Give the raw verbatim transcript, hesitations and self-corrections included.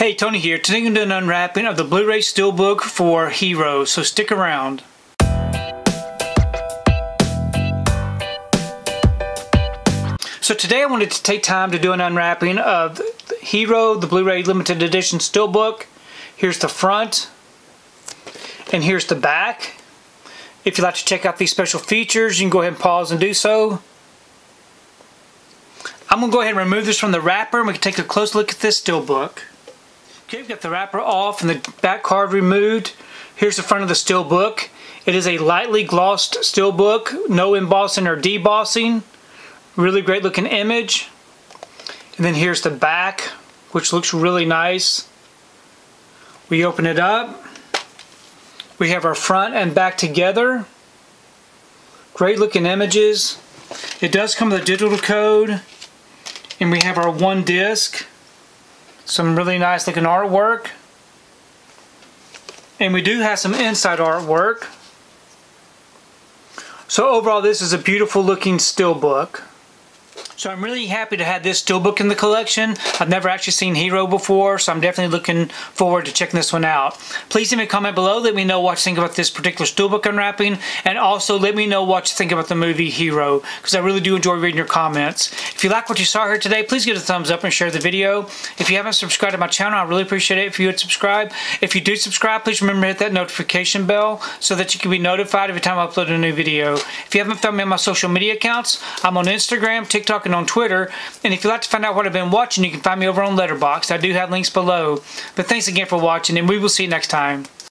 Hey, Tony here. Today I'm going to do an unwrapping of the Blu-ray Steelbook for Hero, so stick around. So today I wanted to take time to do an unwrapping of Hero, the Blu-ray Limited Edition Steelbook. Here's the front, and here's the back. If you'd like to check out these special features, you can go ahead and pause and do so. I'm going to go ahead and remove this from the wrapper, and we can take a close look at this Steelbook. Okay, we've got the wrapper off and the back card removed. Here's the front of the steelbook. It is a lightly glossed steelbook, no embossing or debossing. Really great looking image. And then here's the back, which looks really nice. We open it up. We have our front and back together. Great looking images. It does come with a digital code, and we have our one disc. Some really nice looking artwork, and we do have some inside artwork. So overall, this is a beautiful looking steelbook. So I'm really happy to have this steelbook in the collection. I've never actually seen Hero before, so I'm definitely looking forward to checking this one out. Please leave me a comment below. Let me know what you think about this particular steelbook unwrapping, and also let me know what you think about the movie Hero, because I really do enjoy reading your comments. If you like what you saw here today, please give it a thumbs up and share the video. If you haven't subscribed to my channel, I really appreciate it if you would subscribe. If you do subscribe, please remember to hit that notification bell so that you can be notified every time I upload a new video. If you haven't found me on my social media accounts, I'm on Instagram, TikTok, and on Twitter, and if you'd like to find out what I've been watching, you can find me over on Letterboxd. I do have links below. But thanks again for watching, and we will see you next time.